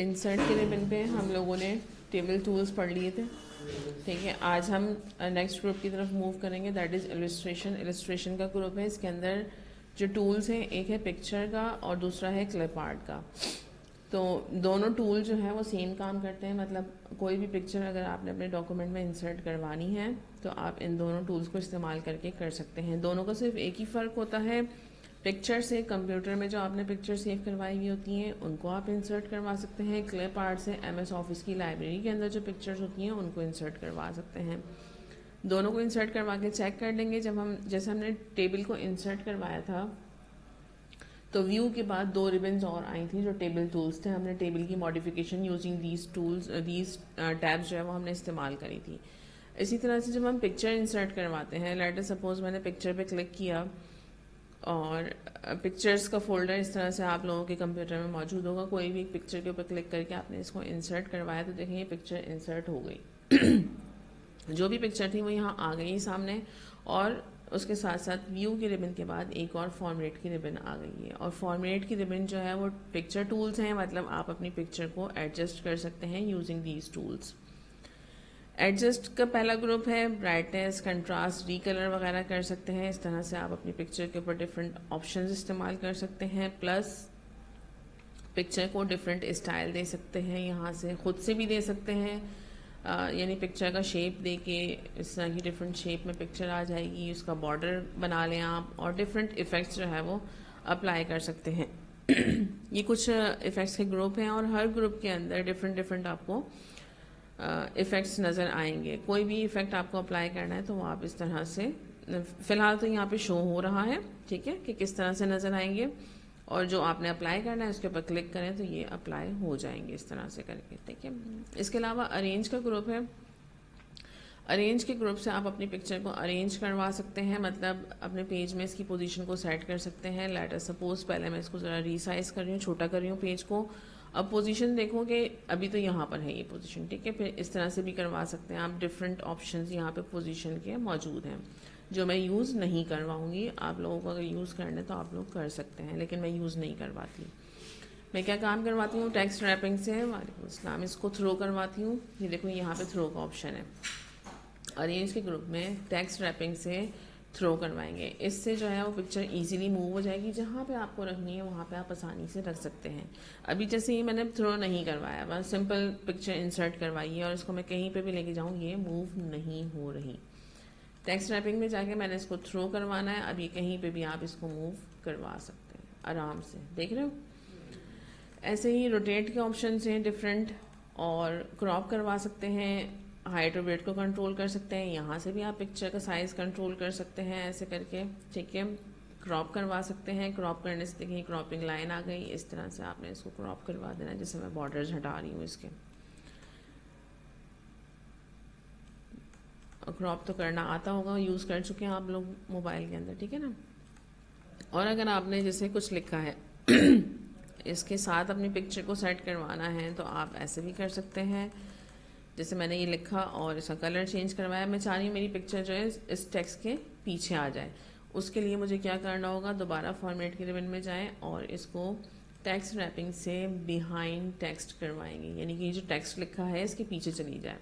Insert के ribbon पे हम लोगों ने टेबल टूल्स पढ़ लिए थे, ठीक है। आज हम नेक्स्ट ग्रुप की तरफ मूव करेंगे, दैट इज़ इलस्ट्रेशन। इलस्ट्रेशन का ग्रुप है, इसके अंदर जो टूल्स हैं एक है पिक्चर का और दूसरा है क्लिप आर्ट का। तो दोनों टूल जो है वो सेम काम करते हैं, मतलब कोई भी पिक्चर अगर आपने अपने डॉक्यूमेंट में इंसर्ट करवानी है तो आप इन दोनों टूल्स को इस्तेमाल करके कर सकते हैं। दोनों का सिर्फ एक ही फ़र्क होता है, पिक्चर से कंप्यूटर में जो आपने पिक्चर सेव करवाई हुई होती हैं उनको आप इंसर्ट करवा सकते हैं, क्लिप आर्ट से एमएस ऑफिस की लाइब्रेरी के अंदर जो पिक्चर्स होती हैं उनको इंसर्ट करवा सकते हैं। दोनों को इंसर्ट करवा के चेक कर लेंगे। जब हम जैसे हमने टेबल को इंसर्ट करवाया था तो व्यू के बाद दो रिबन्स और आई थी जो टेबल टूल्स थे, हमने टेबल की मॉडिफिकेशन यूजिंग दीज टैब्स जो है वो हमने इस्तेमाल करी थी। इसी तरह से जब हम पिक्चर इंसर्ट करवाते हैं, लेट अस सपोज मैंने पिक्चर पे क्लिक किया और पिक्चर्स का फोल्डर इस तरह से आप लोगों के कंप्यूटर में मौजूद होगा। कोई भी एक पिक्चर के ऊपर क्लिक करके आपने इसको इंसर्ट करवाया तो देखिए ये पिक्चर इंसर्ट हो गई जो भी पिक्चर थी वो यहाँ आ गई सामने, और उसके साथ साथ व्यू के रिबन के बाद एक और फॉर्मेट की रिबन आ गई है। और फॉर्मेट की रिबन जो है वो पिक्चर टूल्स हैं, मतलब आप अपनी पिक्चर को एडजस्ट कर सकते हैं यूजिंग दीज टूल्स। एडजस्ट का पहला ग्रुप है, ब्राइटनेस, कंट्रास्ट, रीकलर वगैरह कर सकते हैं। इस तरह से आप अपनी पिक्चर के ऊपर डिफरेंट ऑप्शंस इस्तेमाल कर सकते हैं, प्लस पिक्चर को डिफरेंट स्टाइल दे सकते हैं, यहाँ से खुद से भी दे सकते हैं, यानी पिक्चर का शेप दे के इस तरह की डिफरेंट शेप में पिक्चर आ जाएगी, उसका बॉर्डर बना लें आप, और डिफरेंट इफ़ेक्ट्स जो है वो अप्लाई कर सकते हैं। ये कुछ इफ़ेक्ट्स के ग्रुप हैं और हर ग्रुप के अंदर डिफरेंट डिफरेंट आपको इफ़ेक्ट्स नज़र आएंगे। कोई भी इफ़ेक्ट आपको अप्लाई करना है तो वो आप इस तरह से, फ़िलहाल तो यहाँ पे शो हो रहा है, ठीक है, कि किस तरह से नज़र आएंगे, और जो आपने अप्लाई करना है उसके ऊपर क्लिक करें तो ये अप्लाई हो जाएंगे इस तरह से करके, ठीक है। इसके अलावा अरेंज का ग्रुप है, अरेंज के ग्रुप से आप अपनी पिक्चर को अरेंज करवा सकते हैं, मतलब अपने पेज में इसकी पोजीशन को सेट कर सकते हैं। लेट अस सपोज पहले मैं इसको ज़रा रिसाइज़ कर रही हूँ, छोटा कर रही हूँ पेज को। अब पोजीशन देखो कि अभी तो यहाँ पर है ये पोजीशन, ठीक है, फिर इस तरह से भी करवा सकते हैं आप। डिफरेंट ऑप्शंस यहाँ पे पोजीशन के मौजूद हैं जो मैं यूज़ नहीं करवाऊँगी, आप लोगों को अगर यूज़ करना है तो आप लोग कर सकते हैं, लेकिन मैं यूज़ नहीं करवाती। मैं क्या काम करवाती हूँ, टेक्स्ट रैपिंग से, वालेकुम अस्सलाम, इसको थ्रो करवाती हूँ। ये देखो यहाँ पर थ्रो का ऑप्शन है, अरेंज के ग्रुप में टेक्स्ट रैपिंग से थ्रो करवाएंगे। इससे जो है वो पिक्चर इजीली मूव हो जाएगी, जहाँ पे आपको रखनी है वहाँ पे आप आसानी से रख सकते हैं। अभी जैसे ये मैंने थ्रो नहीं करवाया, बस सिंपल पिक्चर इंसर्ट करवाई है और इसको मैं कहीं पे भी लेके जाऊँ ये मूव नहीं हो रही। टेक्स्ट रैपिंग में जाके मैंने इसको थ्रो करवाना है, अब ये कहीं पर भी आप इसको मूव करवा सकते हैं आराम से, देख रहे हो। ऐसे ही रोटेट के ऑप्शन हैं डिफरेंट, और क्रॉप करवा सकते हैं, हाइट और वेट को कंट्रोल कर सकते हैं, यहाँ से भी आप पिक्चर का साइज़ कंट्रोल कर सकते हैं ऐसे करके, ठीक है। क्रॉप करवा सकते हैं, क्रॉप करने से देखिए क्रॉपिंग लाइन आ गई, इस तरह से आपने इसको क्रॉप करवा देना है। जैसे मैं बॉर्डर्स हटा रही हूँ इसके, क्रॉप तो करना आता होगा, यूज़ कर चुके हैं आप लोग मोबाइल के अंदर, ठीक है ना। और अगर आपने जैसे कुछ लिखा है इसके साथ अपनी पिक्चर को सेट करवाना है तो आप ऐसे भी कर सकते हैं। जैसे मैंने ये लिखा और इसका कलर चेंज करवाया, मैं चाह रही हूँ मेरी पिक्चर जो है इस टेक्स्ट के पीछे आ जाए। उसके लिए मुझे क्या करना होगा, दोबारा फॉर्मेट के रिबन में जाएं और इसको टेक्स्ट रैपिंग से बिहाइंड टेक्स्ट करवाएंगे, यानी कि ये जो टेक्स्ट लिखा है इसके पीछे चली जाए।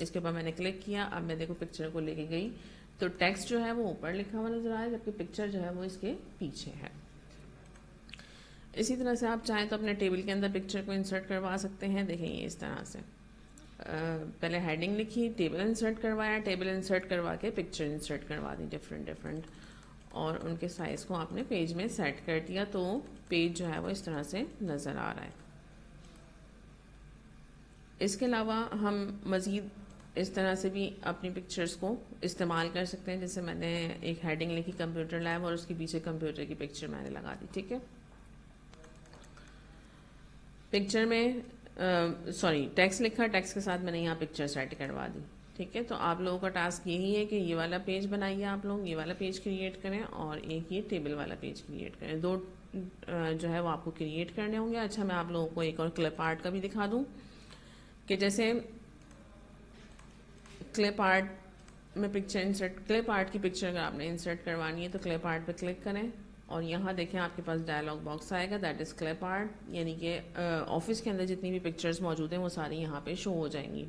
इसके ऊपर मैंने क्लिक किया, अब मैं देखो पिक्चर को लेके गई तो टेक्स्ट जो है वो ऊपर लिखा हुआ नजर आया, जबकि पिक्चर जो है वो इसके पीछे है। इसी तरह से आप चाहें तो अपने टेबल के अंदर पिक्चर को इंसर्ट करवा सकते हैं। देखेंगे इस तरह से पहले हेडिंग लिखी, टेबल इंसर्ट करवाया, टेबल इंसर्ट करवा के पिक्चर इंसर्ट करवा दी डिफरेंट डिफरेंट, और उनके साइज़ को आपने पेज में सेट कर दिया तो पेज जो है वो इस तरह से नज़र आ रहा है। इसके अलावा हम मज़ीद इस तरह से भी अपनी पिक्चर्स को इस्तेमाल कर सकते हैं। जैसे मैंने एक हेडिंग लिखी कंप्यूटर लैब और उसके पीछे कंप्यूटर की पिक्चर मैंने लगा दी, ठीक है। पिक्चर में टेक्स्ट लिखा, टेक्स्ट के साथ मैंने यहाँ पिक्चर सेट करवा दी, ठीक है। तो आप लोगों का टास्क यही है कि ये वाला पेज बनाइए आप लोग, ये वाला पेज क्रिएट करें और एक ये टेबल वाला पेज क्रिएट करें, दो जो है वो आपको क्रिएट करने होंगे। अच्छा, मैं आप लोगों को एक और क्लिप आर्ट का भी दिखा दूँ कि जैसे क्लिप आर्ट में क्लिप आर्ट की पिक्चर अगर आपने इंसर्ट करवानी है तो क्लिप आर्ट पर क्लिक करें और यहाँ देखें आपके पास डायलॉग बॉक्स आएगा दैट इज़ क्लिप आर्ट, यानी कि ऑफिस के अंदर जितनी भी पिक्चर्स मौजूद हैं वो सारी यहाँ पे शो हो जाएंगी।